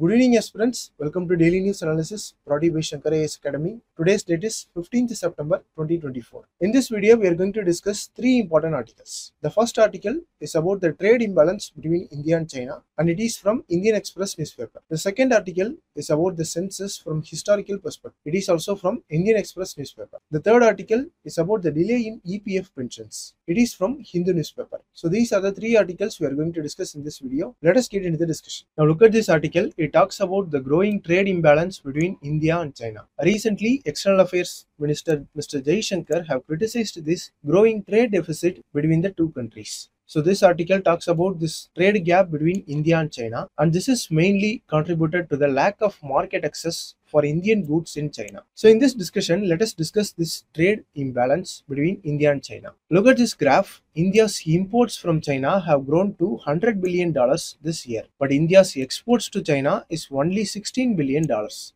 Good evening aspirants, welcome to Daily News Analysis brought to you by Shankar IAS Academy. Today's date is 15th September 2024. In this video, we are going to discuss three important articles. The first article is about the trade imbalance between India and China, and it is from Indian Express newspaper. The second article is about the census from historical perspective. It is also from Indian Express newspaper. The third article is about the delay in EPF pensions. It is from Hindu newspaper. So these are the three articles we are going to discuss in this video. Let us get into the discussion. Now look at this article. It talks about the growing trade imbalance between India and China. Recently, External Affairs Minister Mr. Jaishankar have criticized this growing trade deficit between the two countries. So this article talks about this trade gap between India and China, and this is mainly contributed to the lack of market access for Indian goods in China. So in this discussion, let us discuss this trade imbalance between India and China. Look at this graph. India's imports from China have grown to $100 billion this year, but India's exports to China is only $16 billion.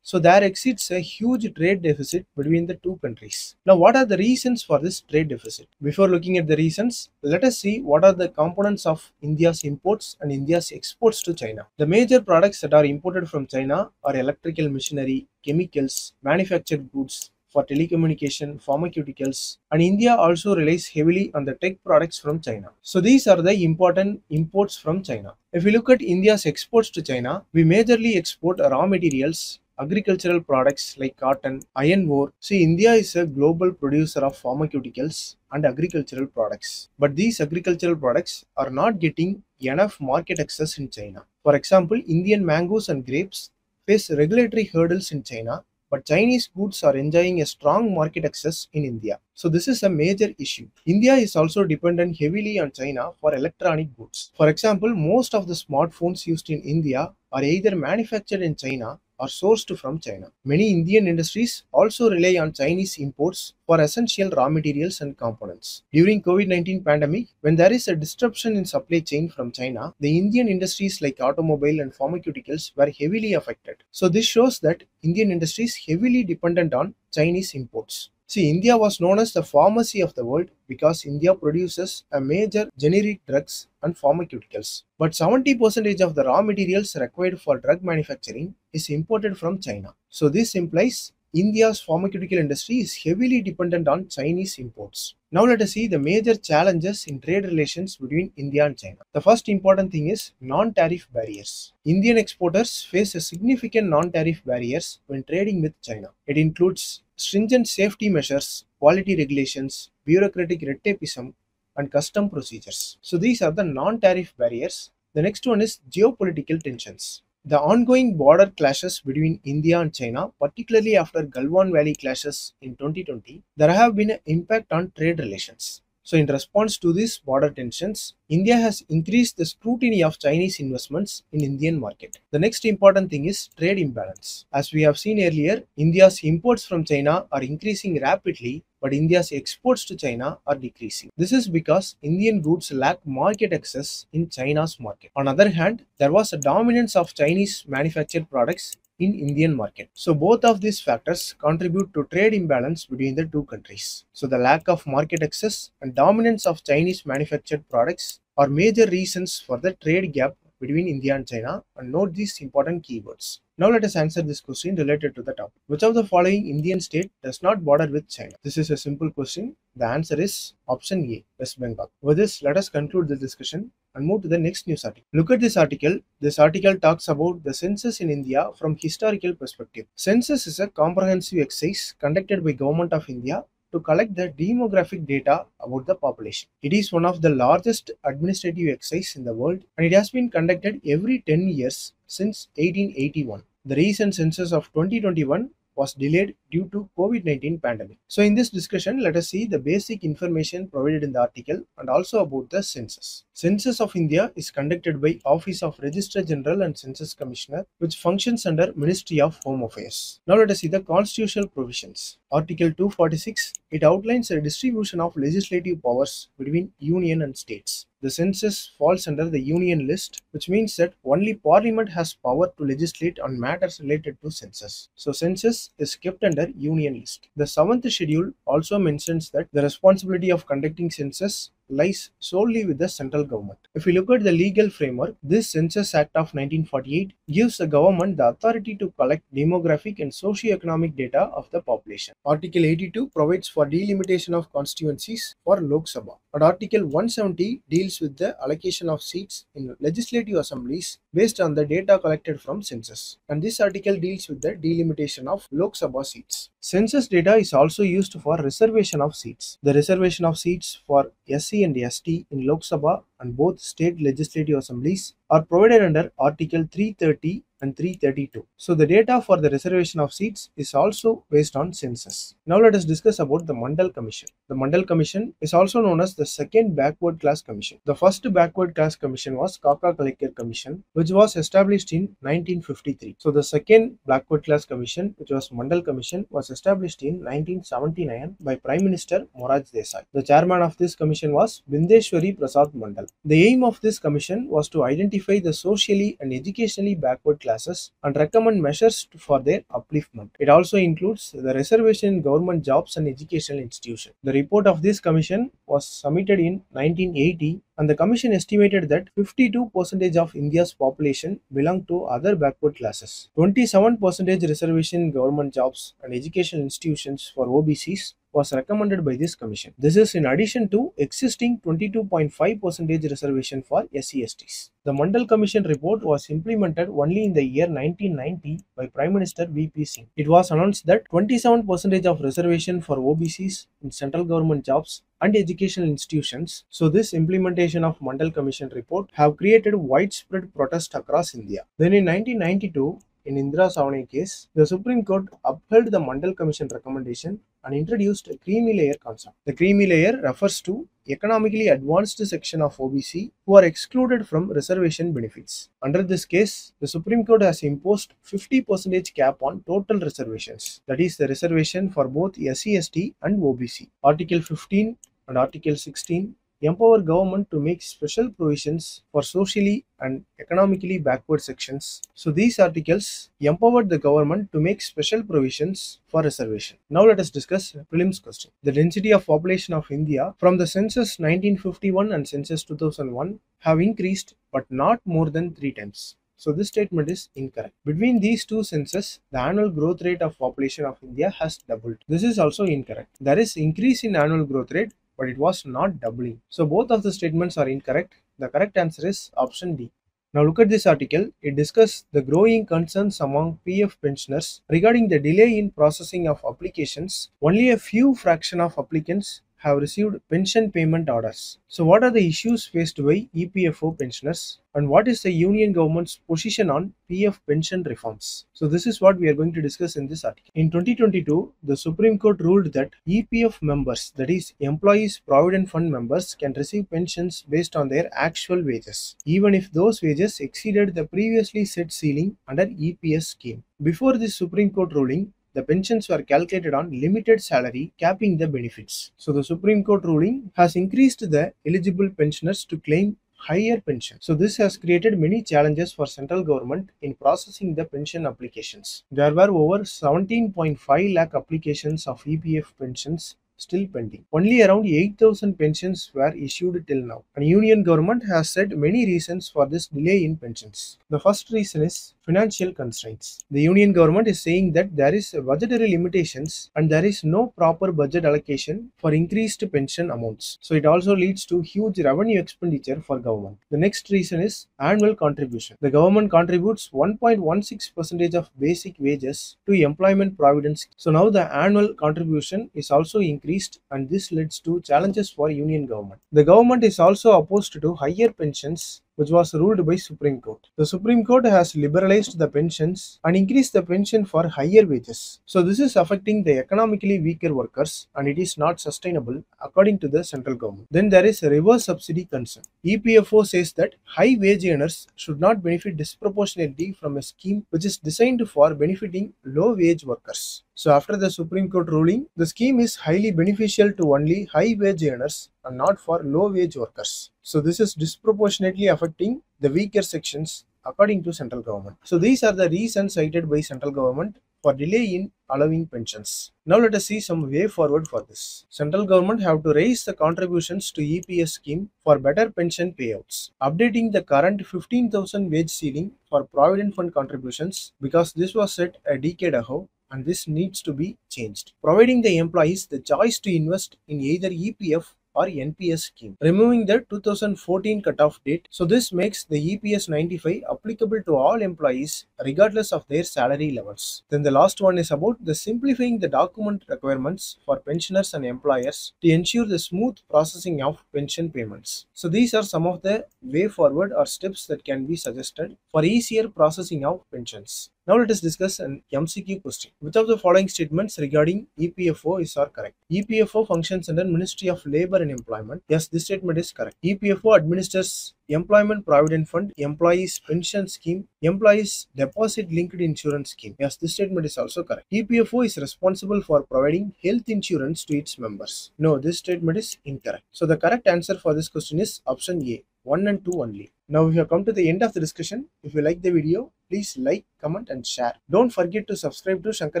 So there exists a huge trade deficit between the two countries. Now, what are the reasons for this trade deficit? Before looking at the reasons, let us see what are the components of India's imports and India's exports to China. The major products that are imported from China are electrical machinery, chemicals, manufactured goods for telecommunication, pharmaceuticals, and India also relies heavily on the tech products from China. So these are the important imports from China. If we look at India's exports to China, we majorly export raw materials, agricultural products like cotton, iron ore. See, India is a global producer of pharmaceuticals and agricultural products, but these agricultural products are not getting enough market access in China. For example, Indian mangoes and grapes face regulatory hurdles in China, but Chinese goods are enjoying a strong market access in India. So this is a major issue. India is also dependent heavily on China for electronic goods. For example, most of the smartphones used in India are either manufactured in China or sourced from China. Many Indian industries also rely on Chinese imports for essential raw materials and components. During COVID-19 pandemic, when there is a disruption in supply chain from China, the Indian industries like automobile and pharmaceuticals were heavily affected. So this shows that Indian industry is heavily dependent on Chinese imports. See, India was known as the pharmacy of the world because India produces a major generic drugs and pharmaceuticals. But 70% of the raw materials required for drug manufacturing is imported from China. So this implies India's pharmaceutical industry is heavily dependent on Chinese imports. Now let us see the major challenges in trade relations between India and China. The first important thing is non-tariff barriers. Indian exporters face a significant non-tariff barriers when trading with China. It includes stringent safety measures, quality regulations, bureaucratic red tapeism, and custom procedures. So these are the non-tariff barriers. The next one is geopolitical tensions. The ongoing border clashes between India and China, particularly after Galwan Valley clashes in 2020, there have been an impact on trade relations. So in response to these border tensions, India has increased the scrutiny of Chinese investments in Indian market. The next important thing is trade imbalance. As we have seen earlier, India's imports from China are increasing rapidly, but India's exports to China are decreasing. This is because Indian goods lack market access in China's market. On the other hand, there was a dominance of Chinese manufactured products in Indian market. So both of these factors contribute to trade imbalance between the two countries. So the lack of market access and dominance of Chinese manufactured products are major reasons for the trade gap between India and China, and note these important keywords. Now let us answer this question related to the topic. Which of the following Indian state does not border with China? This is a simple question. The answer is option A, West Bengal. With this, let us conclude the discussion and move to the next news article. Look at this article. This article talks about the census in India from historical perspective. Census is a comprehensive exercise conducted by Government of India to collect the demographic data about the population. It is one of the largest administrative exercises in the world, and it has been conducted every 10 years since 1881. The recent census of 2021 was delayed due to COVID-19 pandemic. So in this discussion, let us see the basic information provided in the article and also about the census. Census of India is conducted by Office of Registrar General and Census Commissioner, which functions under Ministry of Home Affairs. Now let us see the constitutional provisions. Article 246, it outlines the distribution of legislative powers between union and states. The census falls under the union list, which means that only parliament has power to legislate on matters related to census. So census is kept under union list. The 7th schedule also mentions that the responsibility of conducting census lies solely with the central government. If we look at the legal framework, this Census Act of 1948 gives the government the authority to collect demographic and socio-economic data of the population. Article 82 provides for delimitation of constituencies for Lok Sabha. And Article 170 deals with the allocation of seats in legislative assemblies based on the data collected from census. And this article deals with the delimitation of Lok Sabha seats. Census data is also used for reservation of seats. The reservation of seats for SC and ST in Lok Sabha and both state legislative assemblies are provided under Article 330 and 332. So the data for the reservation of seats is also based on census. Now let us discuss about the Mandal Commission. The Mandal Commission is also known as the second backward class commission. The first backward class commission was Kaka Kalelkar Commission, which was established in 1953. So the second backward class commission, which was Mandal Commission, was established in 1979 by Prime Minister Morarji Desai. The chairman of this commission was Bindeshwari Prasad Mandal. The aim of this commission was to identify the socially and educationally backward classes and recommend measures for their upliftment. It also includes the reservation in government jobs and educational institutions. The report of this commission was submitted in 1980, and the commission estimated that 52% of India's population belong to other backward classes. 27% reservation in government jobs and educational institutions for OBCs was recommended by this commission. This is in addition to existing 22.5% reservation for SC/STs. The Mandal Commission report was implemented only in the year 1990 by Prime Minister V.P. Singh. It was announced that 27% of reservation for OBCs in central government jobs and educational institutions. So this implementation of Mandal Commission report have created widespread protest across India. Then in 1992, in Indra Sawhney case, the Supreme Court upheld the Mandal Commission recommendation and introduced a creamy layer concept. The creamy layer refers to economically advanced section of OBC who are excluded from reservation benefits. Under this case, the Supreme Court has imposed 50% cap on total reservations, that is the reservation for both SC/ST and OBC. Article 15 and Article 16 empower government to make special provisions for socially and economically backward sections. So these articles empowered the government to make special provisions for reservation. Now let us discuss prelims question. The density of population of India from the census 1951 and census 2001 have increased but not more than 3 times. So this statement is incorrect. Between these two censuses, the annual growth rate of population of India has doubled. This is also incorrect. There is increase in annual growth rate, but it was not doubling. So both of the statements are incorrect. The correct answer is option D. Now look at this article. It discusses the growing concerns among PF pensioners regarding the delay in processing of applications. Only a few fraction of applicants have received pension payment orders. So what are the issues faced by EPFO pensioners? And what is the union government's position on PF pension reforms? So this is what we are going to discuss in this article. In 2022, the Supreme Court ruled that EPF members, that is Employees Provident Fund members, can receive pensions based on their actual wages, even if those wages exceeded the previously set ceiling under EPS scheme. Before this Supreme Court ruling, the pensions were calculated on limited salary, capping the benefits. So the Supreme Court ruling has increased the eligible pensioners to claim higher pension. So this has created many challenges for central government in processing the pension applications. There were over 17.5 lakh applications of EPF pensions still pending. Only around 8,000 pensions were issued till now. And union government has said many reasons for this delay in pensions. The first reason is financial constraints. The union government is saying that there is budgetary limitations and there is no proper budget allocation for increased pension amounts. So it also leads to huge revenue expenditure for government. The next reason is annual contribution. The government contributes 1.16% of basic wages to employment providence. So now the annual contribution is also increased, and this leads to challenges for union government. The government is also opposed to higher pensions, which was ruled by Supreme Court. The Supreme Court has liberalized the pensions and increased the pension for higher wages. So this is affecting the economically weaker workers and it is not sustainable according to the central government. Then there is a reverse subsidy concern. EPFO says that high wage earners should not benefit disproportionately from a scheme which is designed for benefiting low wage workers. So after the Supreme Court ruling, the scheme is highly beneficial to only high wage earners and not for low wage workers. So this is disproportionately affecting the weaker sections according to central government. So these are the reasons cited by central government for delay in allowing pensions. Now let us see some way forward for this. Central government have to raise the contributions to EPS scheme for better pension payouts. Updating the current 15,000 wage ceiling for provident fund contributions, because this was set a decade ago and this needs to be changed. Providing the employees the choice to invest in either EPF or NPS scheme. Removing the 2014 cutoff date, so this makes the EPS 95 applicable to all employees regardless of their salary levels. Then the last one is about the simplifying the document requirements for pensioners and employers to ensure the smooth processing of pension payments. So these are some of the way forward or steps that can be suggested for easier processing of pensions. Now let us discuss an MCQ question. Which of the following statements regarding EPFO is correct? EPFO functions under Ministry of Labour and Employment. Yes, this statement is correct. EPFO administers Employment Provident Fund, Employees Pension Scheme, Employees Deposit Linked Insurance Scheme. Yes, this statement is also correct. EPFO is responsible for providing health insurance to its members. No, this statement is incorrect. So the correct answer for this question is option A, 1 and 2 only. Now we have come to the end of the discussion. If you like the video, please like, comment and share. Don't forget to subscribe to Shankar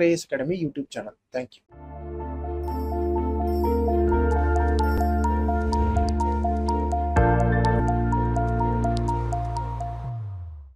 IAS Academy YouTube channel. Thank you.